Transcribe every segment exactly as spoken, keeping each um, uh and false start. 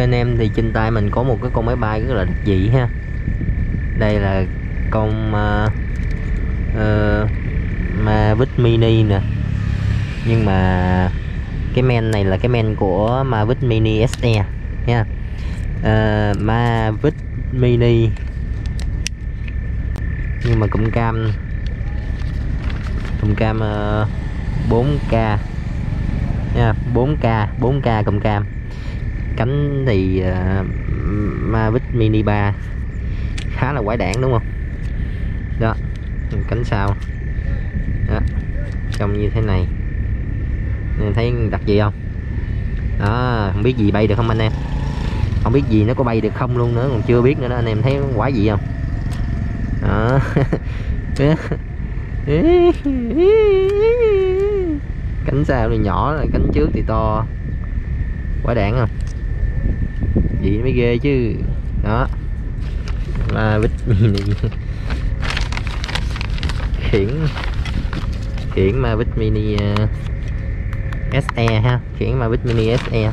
anh em, thì trên tay mình có một cái con máy bay rất là đặc dị ha. Đây là con uh, uh, Mavic Mini nè, nhưng mà cái men này là cái men của Mavic Mini ét e nha. uh, Mavic Mini, nhưng mà cụm cam cụm cam uh, bốn K nha, bốn K cụm cam. Cánh thì uh, Mavic Mini ba khá là quái đản đúng không? Đó, cánh sau đó, trông như thế này, nên thấy đặc gì không? Đó, không biết gì bay được không anh em, không biết gì nó có bay được không luôn nữa, còn chưa biết nữa đó anh em, thấy quá gì không? Đó. Cánh sau thì nhỏ, là cánh trước thì to, quá đản không? Vậy mới ghê chứ. Đó, Mavic Mini khiển khiển Mavic Mini uh, ét e ha, khiển Mavic Mini ét e.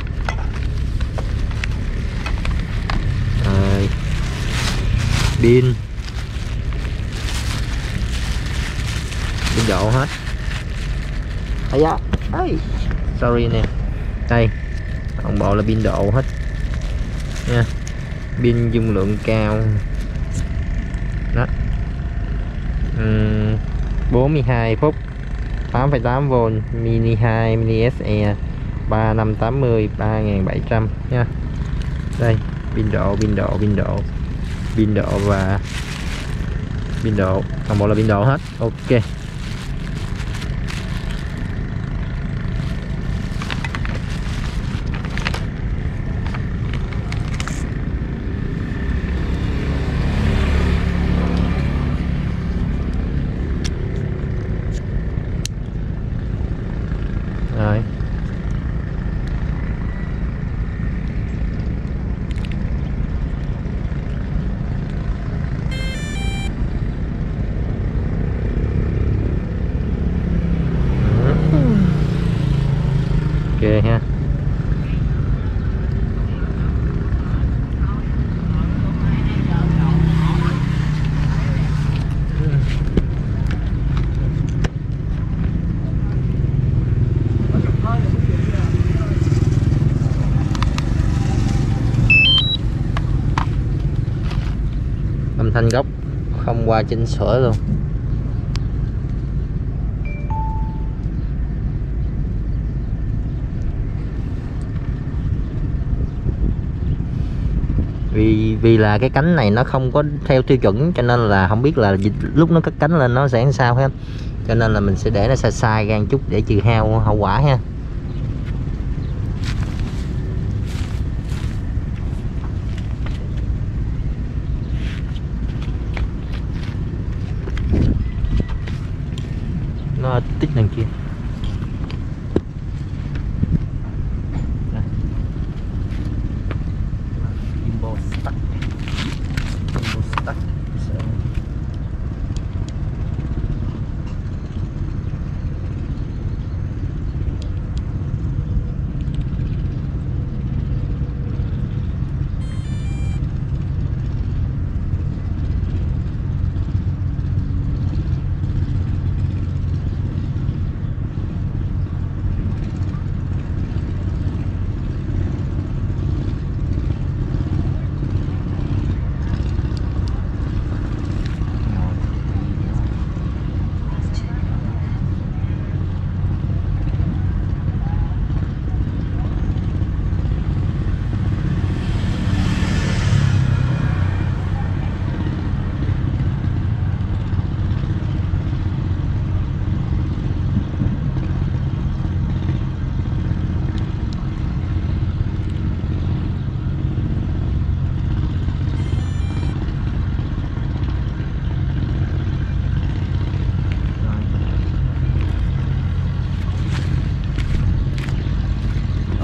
Rồi, pin pin độ hết. Ây da, ơi, sorry nè, đây, toàn bộ là pin độ hết nha, pin dung lượng cao. Đó. Uhm, bốn mươi hai phút, tám phẩy tám vôn, Mini hai, Mini ét e, ba năm tám mươi, ba nghìn bảy trăm nha. Đây, pin độ, pin độ, pin độ, pin độ và pin độ, toàn bộ là pin độ hết. Ok. Rồi. Ok ha. Thanh gốc không qua chỉnh sửa luôn. Vì vì là cái cánh này nó không có theo tiêu chuẩn, cho nên là không biết là lúc nó cất cánh lên nó sẽ sao ha. Cho nên là mình sẽ để nó xa xa ra một chút để trừ hao hậu quả ha. Tích đằng kia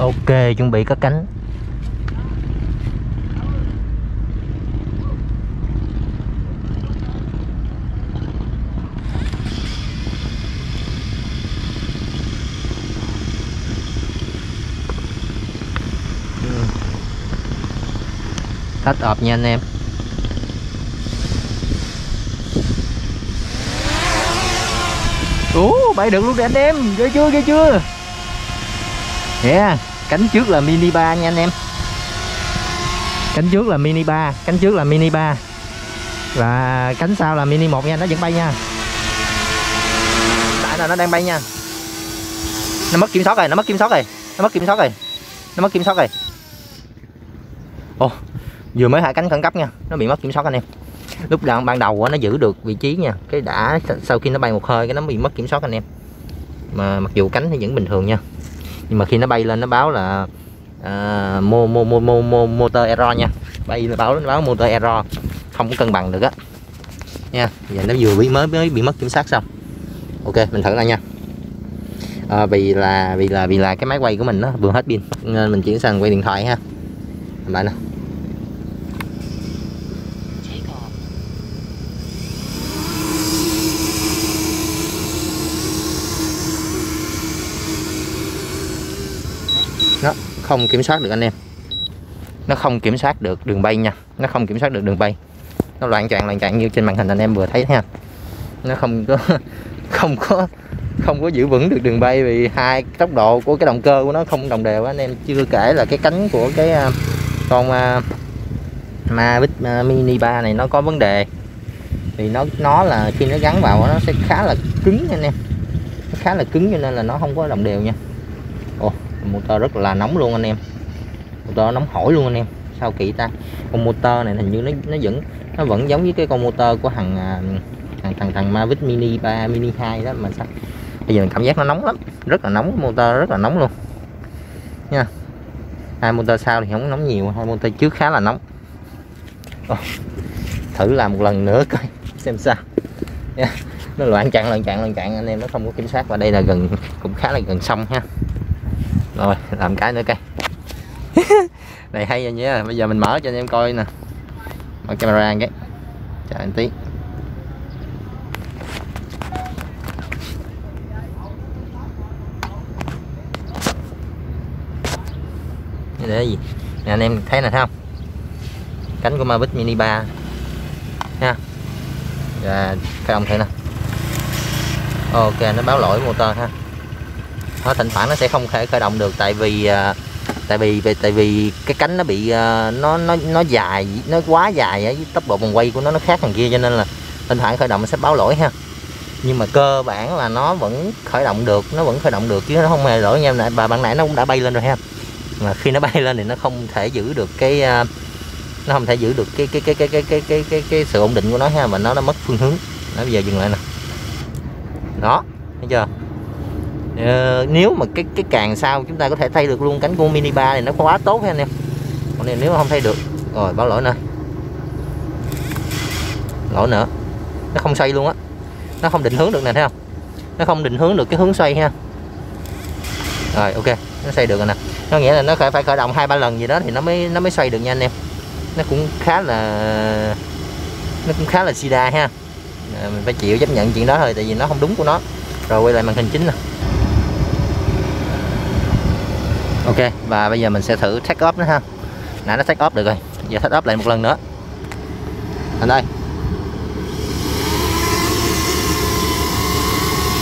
ok, chuẩn bị cất cánh. Set up nha anh em. Ủa, bay được luôn đấy anh em. Ghê chưa, ghê chưa. Yeah, cánh trước là mini ba nha anh em. Cánh trước là mini ba, cánh trước là mini ba. Và cánh sau là mini một nha, nó vẫn bay nha. Tại là nó đang bay nha. Nó mất kiểm soát rồi, nó mất kiểm soát rồi. Nó mất kiểm soát rồi. Nó mất kiểm soát rồi. Ồ, vừa mới hạ cánh khẩn cấp nha, nó bị mất kiểm soát anh em. Lúc đầu ban đầu nó giữ được vị trí nha, cái đã sau khi nó bay một hơi cái nó bị mất kiểm soát anh em. Mà mặc dù cánh thì vẫn bình thường nha. Nhưng mà khi nó bay lên nó báo là uh, mô, mô, mô, mô, mô, motor error nha. Bay nó báo nó báo motor error, không có cân bằng được á. Nha, giờ nó vừa bị mới mới bị mất kiểm soát xong. Ok, mình thử lại nha. À, vì là vì là vì là cái máy quay của mình nó vừa hết pin nên mình chuyển sang quay điện thoại ha. Làm lại nè. Nó không kiểm soát được anh em. Nó không kiểm soát được đường bay nha. Nó không kiểm soát được đường bay. Nó loạn trạng loạn trạng như trên màn hình anh em vừa thấy ha. Nó không có không có không có giữ vững được đường bay vì hai tốc độ của cái động cơ của nó không đồng đều anh em. Chưa kể là cái cánh của cái con uh, Mavic uh, Mini ba này nó có vấn đề. Thì nó nó là khi nó gắn vào nó sẽ khá là cứng anh em. Nó khá là cứng cho nên là nó không có đồng đều nha. Ồ, motor rất là nóng luôn anh em. Motor nóng hổi luôn anh em. Sao kỳ ta. Con motor này hình như nó nó vẫn nó vẫn giống với cái con motor của thằng thằng thằng, thằng Mavic Mini ba, Mini hai đó mà sao. Bây giờ mình cảm giác nó nóng lắm, rất là nóng, motor rất là nóng luôn nha. Hai motor sau thì không nóng nhiều, hai motor trước khá là nóng. Oh, thử làm một lần nữa coi xem sao nha. Nó loạn trạng loạn trạng loạn trạng anh em, nó không có kiểm soát. Và đây là gần, cũng khá là gần sông ha. Rồi làm cái nữa coi. Này hay rồi nha, bây giờ mình mở cho anh em coi nè. Mở camera cái chờ anh tí. Để gì nè anh em thấy nè, thấy không, cánh của Mavic Mini ba ha. Và các ông thấy nè, ok, nó báo lỗi motor ha. Nó thỉnh thoảng nó sẽ không thể khởi động được tại vì tại vì tại vì cái cánh nó bị nó nó nó dài, nó quá dài với tốc độ vòng quay của nó nó khác thằng kia cho nên là thỉnh thoảng khởi động nó sẽ báo lỗi ha. Nhưng mà cơ bản là nó vẫn khởi động được, nó vẫn khởi động được chứ nó không hề lỗi nha. Bà bạn nãy nó cũng đã bay lên rồi ha. Mà khi nó bay lên thì nó không thể giữ được cái nó không thể giữ được cái cái cái cái cái cái cái cái, cái sự ổn định của nó ha, mà nó đã mất phương hướng. Đó, bây giờ dừng lại nè. Đó, thấy chưa? Ờ, nếu mà cái cái càng sau chúng ta có thể thay được luôn cánh của Mini ba này, nó quá tốt ha anh em. Còn nếu mà không thay được, rồi báo lỗi nữa. Lỗi nữa. Nó không xoay luôn á. Nó không định hướng được nè, thấy không? Nó không định hướng được cái hướng xoay ha. Rồi ok, nó xoay được rồi nè. Nó nghĩa là nó phải phải khởi động hai ba lần gì đó thì nó mới nó mới xoay được nha anh em. Nó cũng khá là nó cũng khá là sida ha. À, mình phải chịu chấp nhận chuyện đó thôi tại vì nó không đúng của nó. Rồi quay lại màn hình chính nè. Ok, và bây giờ mình sẽ thử take off nữa ha. Nãy nó take off được rồi. Giờ take off lại một lần nữa. Anh ơi.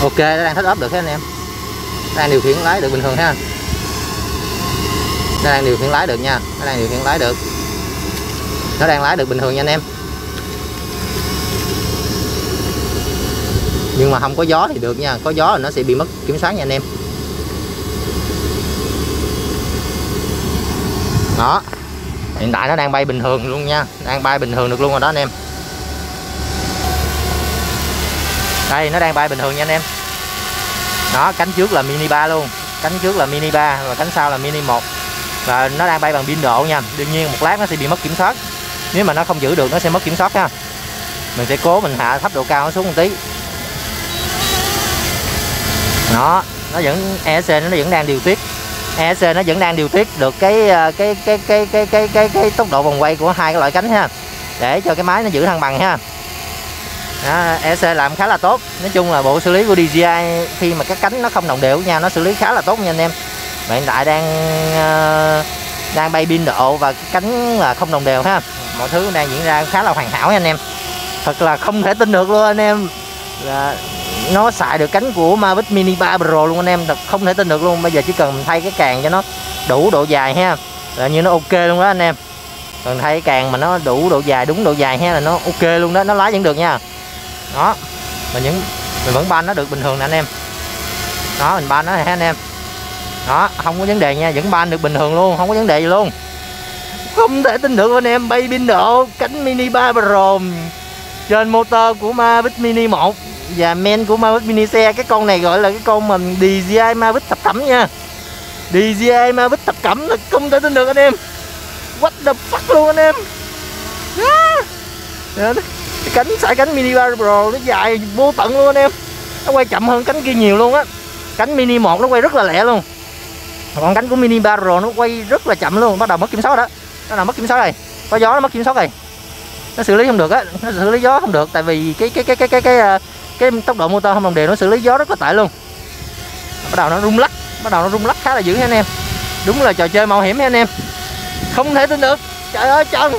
Ok, nó đang take off được hết anh em. Đang điều khiển lái được bình thường ha. Nó đang điều khiển lái được nha, nó đang điều khiển lái được, nó đang lái được bình thường nha anh em. Nhưng mà không có gió thì được nha, có gió thì nó sẽ bị mất kiểm soát nha anh em. Đó, hiện tại nó đang bay bình thường luôn nha, đang bay bình thường được luôn rồi đó anh em. Đây, nó đang bay bình thường nha anh em. Đó, cánh trước là Mini ba luôn, cánh trước là Mini ba và cánh sau là Mini một. Và nó đang bay bằng pin độ nha. Đương nhiên một lát nó sẽ bị mất kiểm soát. Nếu mà nó không giữ được nó sẽ mất kiểm soát ha. Mình sẽ cố mình hạ thấp độ cao nó xuống một tí. Đó, nó vẫn e xê nó vẫn đang điều tiết. e xê nó vẫn đang điều tiết được cái cái cái cái cái cái cái, cái tốc độ vòng quay của hai cái loại cánh ha. Để cho cái máy nó giữ thăng bằng ha. Đó, e xê làm khá là tốt. Nói chung là bộ xử lý của đê gi i khi mà các cánh nó không đồng đều nha, nó xử lý khá là tốt nha anh em. Hiện tại đang đang bay biên độ và cánh là không đồng đều ha. Mọi thứ đang diễn ra khá là hoàn hảo anh em, thật là không thể tin được luôn anh em, là nó xài được cánh của Mavic Mini ba Pro luôn anh em, thật không thể tin được luôn. Bây giờ chỉ cần thay cái càng cho nó đủ độ dài ha là như nó ok luôn đó anh em. Còn thay càng mà nó đủ độ dài, đúng độ dài ha là nó ok luôn đó, nó lái vẫn được nha. Đó, mình những mình vẫn ban nó được bình thường nè anh em. Đó, mình ban nó này ha anh em. Đó, không có vấn đề nha, vẫn ban được bình thường luôn, không có vấn đề gì luôn. Không thể tin được anh em, bay biên độ cánh Mini ba Pro trên motor của Mavic Mini một và men của Mavic Mini xe. Cái con này gọi là cái con mình đê gi i Mavic thập cẩm nha. đê gi i Mavic thập cẩm là không thể tin được anh em. What the fuck luôn anh em. Yeah. Cái cánh sải cánh Mini ba Pro nó dài vô tận luôn anh em. Nó quay chậm hơn cánh kia nhiều luôn á. Cánh Mini một nó quay rất là lẹ luôn. Còn cánh của Mini ba Pro nó quay rất là chậm luôn, bắt đầu mất kiểm soát đó. Nó là mất kiểm soát rồi. Có gió nó mất kiểm soát rồi. Nó xử lý không được á, nó xử lý gió không được tại vì cái cái cái cái cái cái cái tốc độ motor không đồng đều, nó xử lý gió rất là tệ luôn. Bắt đầu nó rung lắc, bắt đầu nó rung lắc khá là dữ anh em. Đúng là trò chơi mạo hiểm anh em. Không thể tin được. Trời ơi trần.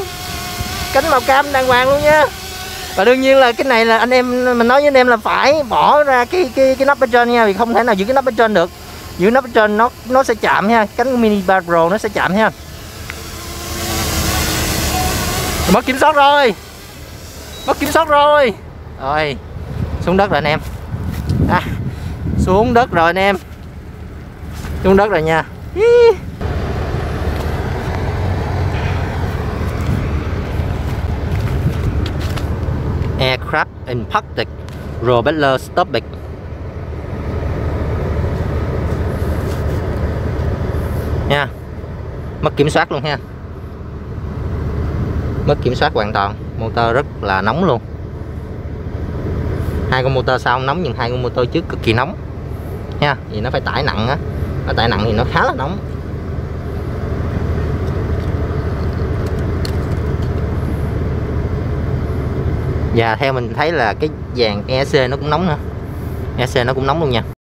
Cánh màu cam đàng hoàng luôn nha. Và đương nhiên là cái này là anh em, mình nói với anh em là phải bỏ ra cái cái cái nắp bên trên nha, vì không thể nào giữ cái nắp bên trên được. Giữ nắp bên trên nó nó sẽ chạm ha, cánh Mini ba Pro nó sẽ chạm ha. Mất kiểm soát rồi. Mất kiểm soát rồi. Rồi, xuống đất rồi anh em. À, xuống đất rồi anh em. Xuống đất rồi nha. Aircraft impacted. Propeller stopped. Nha. Mất kiểm soát luôn ha. Mất kiểm soát hoàn toàn. Motor rất là nóng luôn. Hai con motor sau nóng nhưng hai con motor trước cực kỳ nóng. Nha, vì nó phải tải nặng á. Nó tải nặng thì nó khá là nóng. Và theo mình thấy là cái dàn e xê nó cũng nóng nữa. e xê nó cũng nóng luôn nha.